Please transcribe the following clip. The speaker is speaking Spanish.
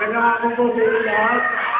Regalos de Dios.